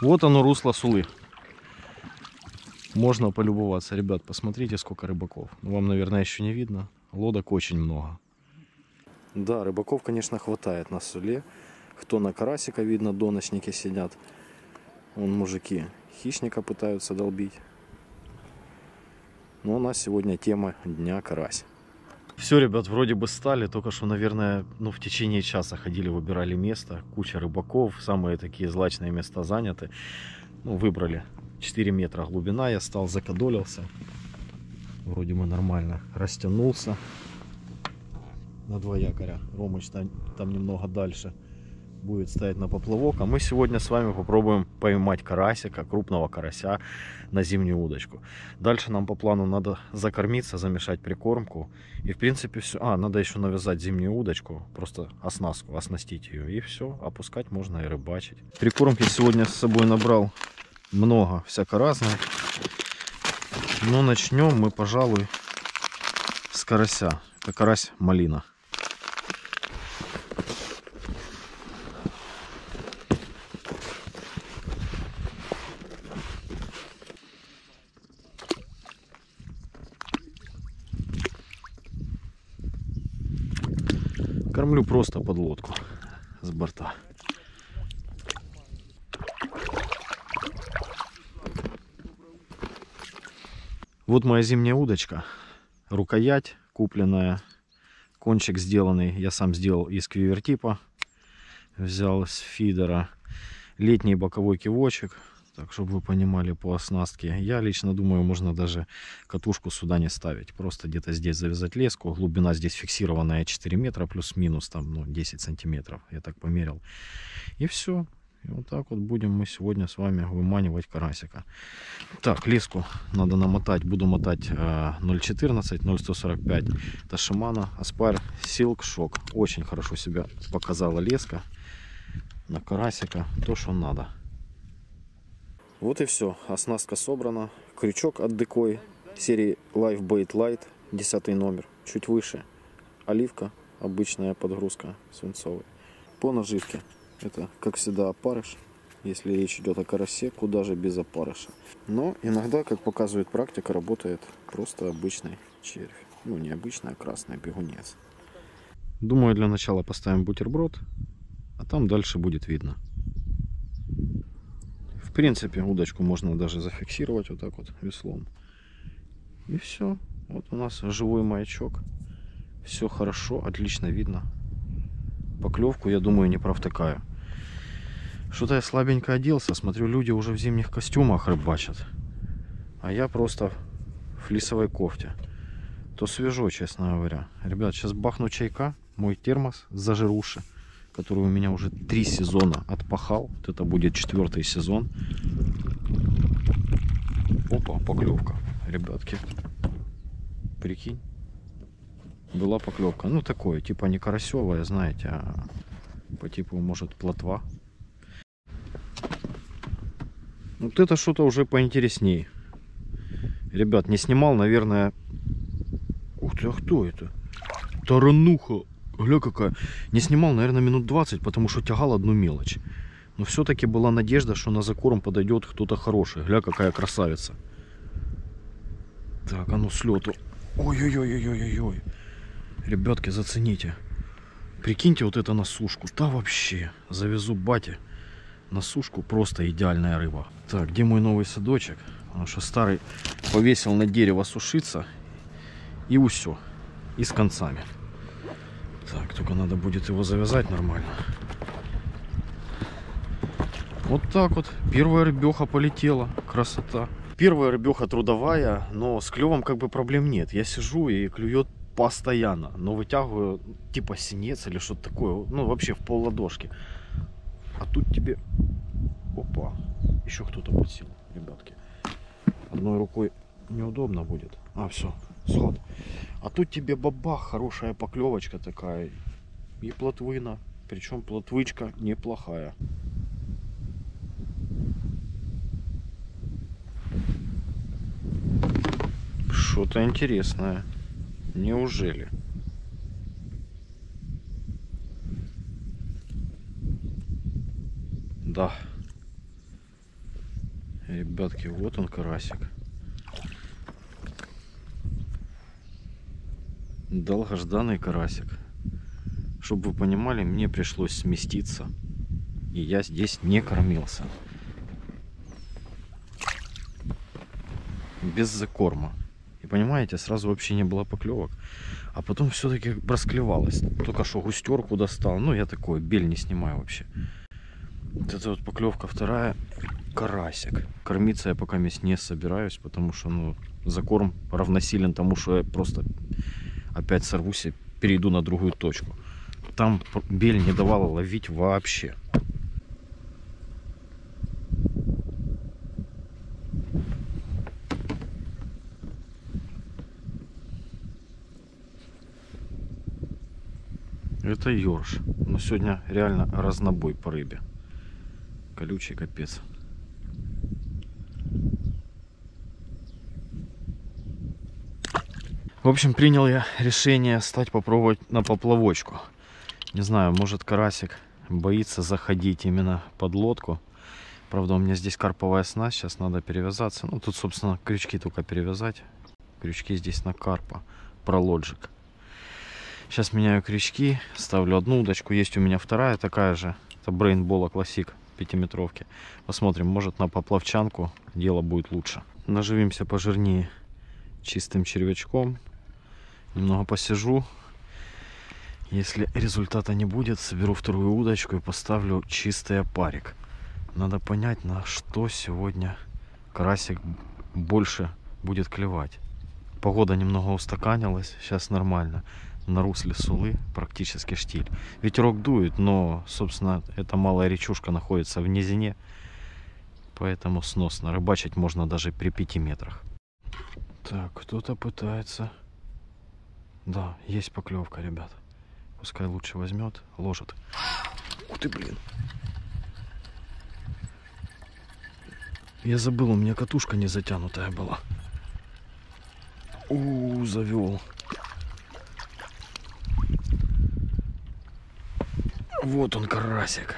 Вот оно, русло Сулы. Можно полюбоваться. Ребят, посмотрите, сколько рыбаков. Вам, наверное, еще не видно. Лодок очень много. Да, рыбаков, конечно, хватает на Суле. Кто на карасика, видно, доночники сидят. Вон мужики хищника пытаются долбить. Но у нас сегодня тема дня карась. Все, ребят, вроде бы стали. Только что, наверное, в течение часа ходили, выбирали место. Куча рыбаков. Самые такие злачные места заняты. Ну, выбрали. 4 метра глубина. Я стал, закадолился. Вроде бы нормально. Растянулся. На 2 якоря. Ромыч там немного дальше будет стоять на поплавок. А мы сегодня с вами попробуем поймать карасика, крупного карася на зимнюю удочку. Дальше нам по плану надо закормиться, замешать прикормку. И в принципе все. А, надо еще навязать зимнюю удочку. Просто оснастку, оснастить ее. И все, опускать можно и рыбачить. Прикормки сегодня с собой набрал много всяко разного. Но начнем мы, пожалуй, с карася. Это карась малина. Кормлю просто под лодку с борта. Вот моя зимняя удочка. Рукоять купленная. Кончик сделанный. Я сам сделал из квивертипа. Взял с фидера. Летний боковой кивочек. Так, чтобы вы понимали по оснастке. Я лично думаю, можно даже катушку сюда не ставить. Просто где-то здесь завязать леску. Глубина здесь фиксированная 4 метра плюс-минус там 10 сантиметров. Я так померил. И все. И вот так вот будем мы сегодня с вами выманивать карасика. Так, леску надо намотать. Буду мотать 0,14, 0,145. Это Shimano Aspire Silk Shock. Очень хорошо себя показала леска на карасика. То, что надо. Вот и все. Оснастка собрана. Крючок от Декой серии Life Bait Light, 10 номер. Чуть выше. Оливка. Обычная подгрузка свинцовой. По наживке. Это, как всегда, опарыш. Если речь идет о карасе, куда же без опарыша. Но иногда, как показывает практика, работает просто обычный червь. Ну, не обычный, а красный бегунец. Думаю, для начала поставим бутерброд. А там дальше будет видно. В принципе, удочку можно даже зафиксировать вот так вот веслом. И все. Вот у нас живой маячок. Все хорошо, отлично видно. Поклевку, я думаю, не провтыкаю. Что-то я слабенько оделся. Смотрю, люди уже в зимних костюмах рыбачат. А я просто в флисовой кофте. То свежо, честно говоря. Ребят, сейчас бахну чайка. Мой термос зажируши, который у меня уже 3 сезона отпахал. Вот это будет 4-й сезон. Опа, поклевка, ребятки. Прикинь, была поклевка. Ну, такое, типа не карасевая, знаете, а по типу, может, плотва. Вот это что-то уже поинтересней. Ребят, не снимал, наверное... Ух ты, а кто это? Тарануха! Гля какая. Не снимал, наверное, минут 20, потому что тягал одну мелочь. Но все-таки была надежда, что на закорм подойдет кто-то хороший. Гля какая красавица. Так, а ну с лету. Ой-ой-ой-ой-ой-ой. Ребятки, зацените. Прикиньте вот это на сушку. Да вообще, завезу бате. На сушку просто идеальная рыба. Так, где мой новый садочек? Потому что старый повесил на дерево сушиться. И усё. И с концами. Так, только надо будет его завязать нормально. Вот так вот. Первая рыбёха полетела. Красота. Первая рыбёха трудовая, но с клёвом как бы проблем нет. Я сижу и клюёт постоянно, но вытягиваю типа синец или что-то такое. Ну, вообще в пол ладошки. А тут тебе... Опа, еще кто-то подсел, ребятки. Одной рукой неудобно будет. А, все, слад. А тут тебе бабах, хорошая поклевочка такая. И плотвына. Причем плотвычка неплохая. Что-то интересное. Неужели? Да. Ребятки, вот он, карасик. Долгожданный карасик. Чтобы вы понимали, мне пришлось сместиться. И я здесь не кормился. Без закорма. И понимаете, сразу вообще не было поклевок. А потом все-таки расклевалось. Только что густерку достал. Ну, я такой, бель не снимаю вообще. Вот это вот поклевка вторая. Карасик. Кормиться я пока не собираюсь, потому что, ну, закорм равносилен тому, что я просто опять сорвусь и перейду на другую точку. Там бель не давала ловить вообще. Это ёрш. Но сегодня реально разнобой по рыбе. Колючий капец. В общем, принял я решение стать попробовать на поплавочку. Не знаю, может, карасик боится заходить именно под лодку. Правда, у меня здесь карповая снасть, сейчас надо перевязаться. Ну, тут, собственно, крючки только перевязать. Крючки здесь на карпа, пролоджик. Сейчас меняю крючки, ставлю одну удочку. Есть у меня вторая такая же. Это Brainball Classic, 5-метровки. Посмотрим, может, на поплавчанку дело будет лучше. Наживимся пожирнее чистым червячком. Немного посижу. Если результата не будет, соберу вторую удочку и поставлю чистый опарик. Надо понять, на что сегодня карасик больше будет клевать. Погода немного устаканилась, сейчас нормально. На русле Сулы практически штиль. Ветерок дует, но, собственно, эта малая речушка находится в низине. Поэтому сносно. Рыбачить можно даже при 5 метрах. Так, кто-то пытается... Да, есть поклевка, ребят. Пускай лучше возьмет, ложит. Ух ты, блин. Я забыл, у меня катушка не затянутая была. У-у-у, завел. Вот он, карасик.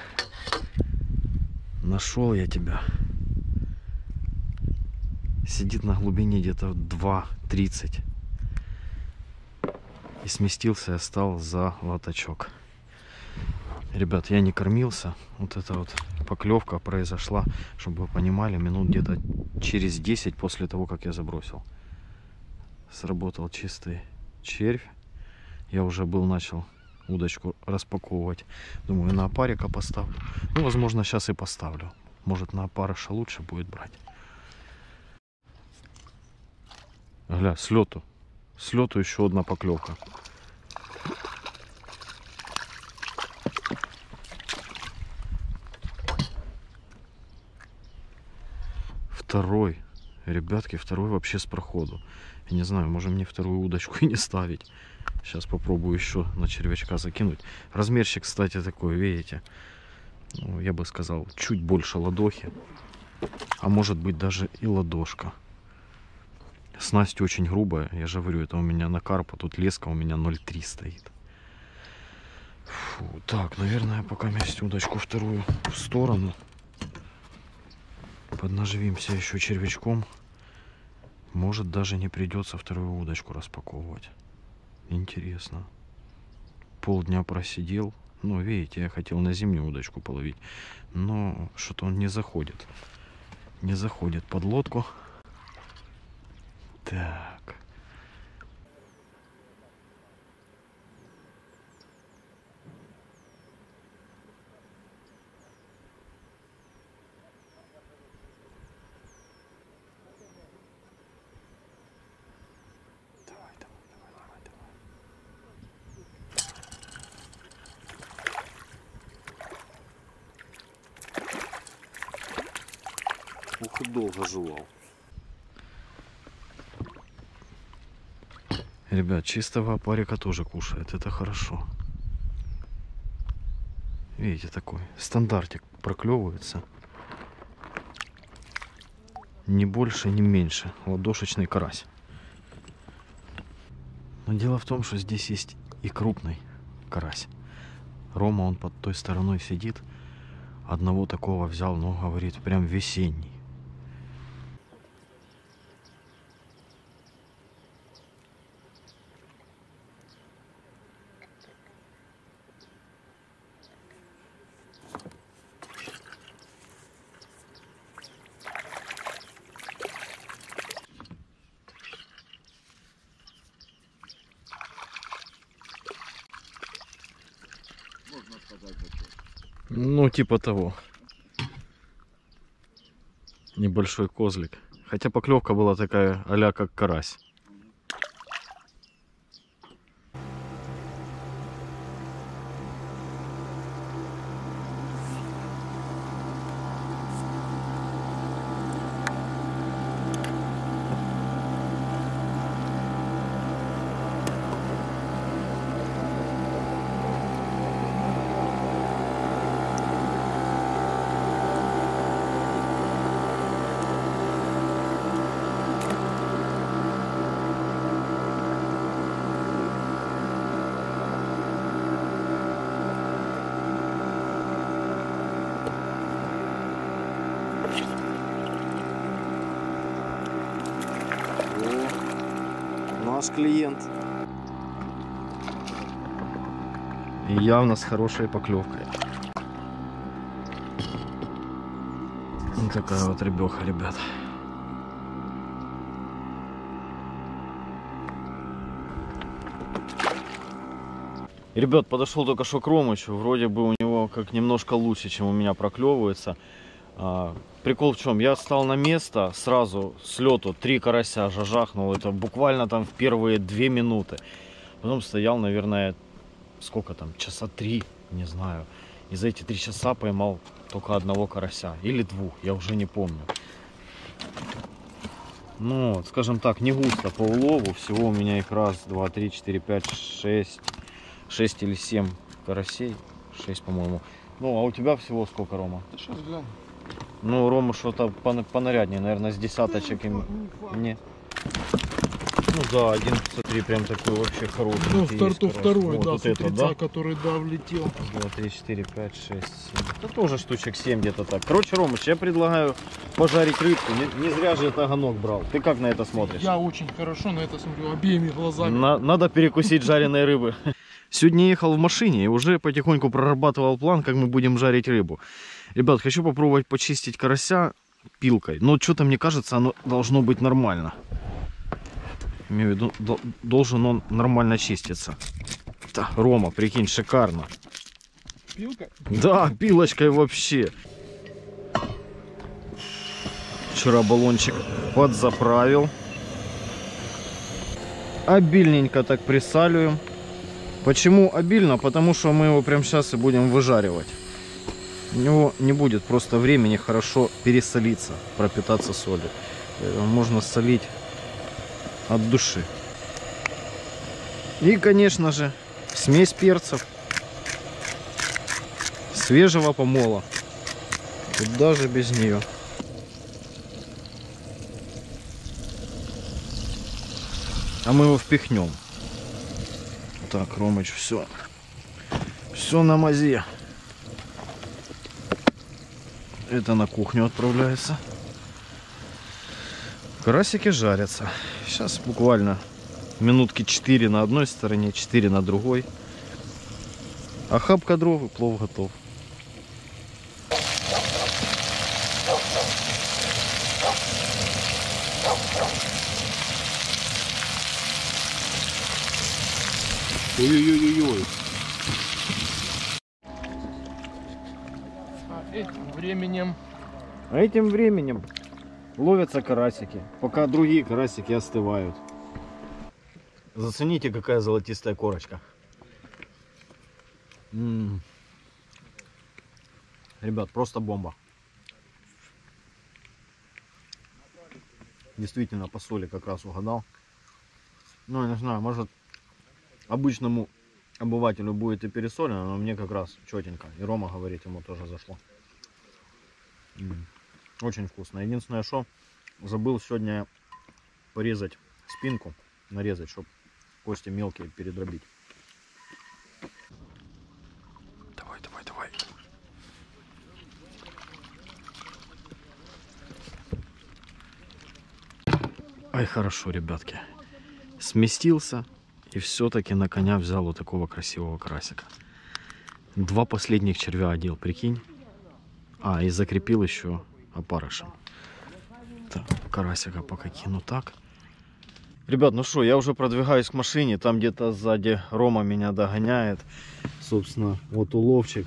Нашел я тебя. Сидит на глубине где-то 2.30. И сместился я стал за лоточок. Ребят, я не кормился. Вот эта вот поклевка произошла, чтобы вы понимали, минут где-то через 10 после того, как я забросил. Сработал чистый червь. Я уже начал удочку распаковывать. Думаю, на опарика поставлю. Ну, возможно, сейчас и поставлю. Может, на опарыша лучше будет брать. Гля, с лету. С лету еще одна поклевка. Второй. Ребятки, второй вообще с проходу. Я не знаю, может, мне вторую удочку и не ставить. Сейчас попробую еще на червячка закинуть. Размерчик, кстати, такой, видите? Ну, я бы сказал, чуть больше ладохи. А может быть, даже и ладошка. Снасть очень грубая, я же говорю, это у меня на карпа, тут леска у меня 0,3 стоит. Фу, так, наверное, пока месть удочку вторую в сторону. Поднаживимся еще червячком. Может, даже не придется вторую удочку распаковывать. Интересно. Полдня просидел. Ну, видите, я хотел на зимнюю удочку половить. Но что-то он не заходит. Не заходит под лодку. Так. Ух, и долго жевал. Ребят, чистого опарика тоже кушает, это хорошо. Видите, такой стандартик проклевывается. Ни больше, ни меньше. Ладошечный карась. Но дело в том, что здесь есть и крупный карась. Рома, он под той стороной сидит. Одного такого взял, но, говорит, прям весенний. Ну, типа того. Небольшой козлик. Хотя поклевка была такая а-ля как карась. Клиент. И явно с хорошей поклевкой. Вот такая вот рыбёха, ребят. И, ребят, подошел только что к Ромычу. Вроде бы у него как немножко лучше, чем у меня проклевывается. Прикол в чем? Я встал на место, сразу с лету 3 карася жажахнул. Это буквально там в первые 2 минуты. Потом стоял, наверное, сколько там, часа 3, не знаю. И за эти 3 часа поймал только одного карася. Или 2, я уже не помню. Ну, скажем так, не густо по улову. Всего у меня их 1, 2, 3, 4, 5, 6, 6 или 7 карасей. 6, по-моему. Ну, а у тебя всего сколько, Рома? Да сейчас гляну. Ну, Рома что-то понаряднее, наверное, с десяточек. Не. Ну да, один, смотри, прям такой вообще хороший. Ну, старту второй, вот, да, вот это, да, который, да, влетел. 2, 3, 4, 5, 6, 7. Это тоже штучек 7 где-то так. Короче, Ромыч, я предлагаю пожарить рыбку. Не зря же это огонок брал. Ты как на это смотришь? Я очень хорошо на это смотрю, обеими глазами. Надо перекусить жареной рыбы. Сегодня ехал в машине и уже потихоньку прорабатывал план, как мы будем жарить рыбу. Ребят, хочу попробовать почистить карася пилкой. Но что-то мне кажется, оно должно быть нормально. Имею в виду, должен он нормально чиститься. Да, Рома, прикинь, шикарно. Пилка? Да, пилочкой вообще. Вчера баллончик подзаправил. Обильненько так присаливаем. Почему обильно? Потому что мы его прямо сейчас и будем выжаривать. У него не будет просто времени хорошо пересолиться, пропитаться солью. Можно солить от души. И, конечно же, смесь перцев свежего помола. Тут даже без нее. А мы его впихнем. Так, Ромыч, все. Все на мазе. Это на кухню отправляется. Карасики жарятся. Сейчас буквально минутки 4 на одной стороне, 4 на другой. Охапка дров и плов готов. Ой-ой-ой-ой-ой. А этим временем ловятся карасики, пока другие карасики остывают. Зацените, какая золотистая корочка. Ребят, просто бомба. Действительно, по соли как раз угадал. Ну, я не знаю, может, обычному обывателю будет и пересолено, но мне как раз четенько. И Рома говорит, ему тоже зашло. Очень вкусно. Единственное, что забыл сегодня порезать спинку, нарезать, чтобы кости мелкие передробить. Давай, давай, давай. Ай, хорошо, ребятки. Сместился и все-таки на коня взял вот такого красивого карасика. 2 последних червя одел, прикинь. А, и закрепил еще опарышем. Так, карасика пока кину так. Ребят, ну что, я уже продвигаюсь к машине. Там где-то сзади Рома меня догоняет. Собственно, вот уловчик.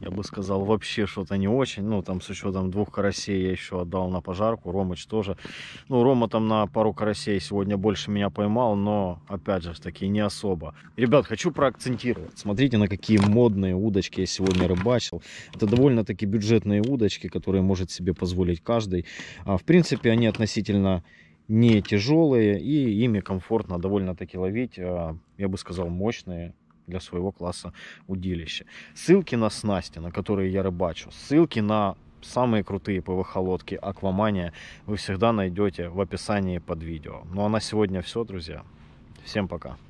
я бы сказал, вообще что-то не очень. Ну, там с учетом двух карасей я еще отдал на пожарку. Ромыч тоже. Ну, Рома там на пару карасей сегодня больше меня поймал, но, опять же, таки не особо. Ребят, хочу проакцентировать. Смотрите, на какие модные удочки я сегодня рыбачил. Это довольно-таки бюджетные удочки, которые может себе позволить каждый. В принципе, они относительно не тяжелые, и ими комфортно довольно-таки ловить, я бы сказал, мощные для своего класса удилища. Ссылки на снасти, на которые я рыбачу, ссылки на самые крутые ПВХ-лодки Аквамания вы всегда найдете в описании под видео. Ну а на сегодня все, друзья. Всем пока!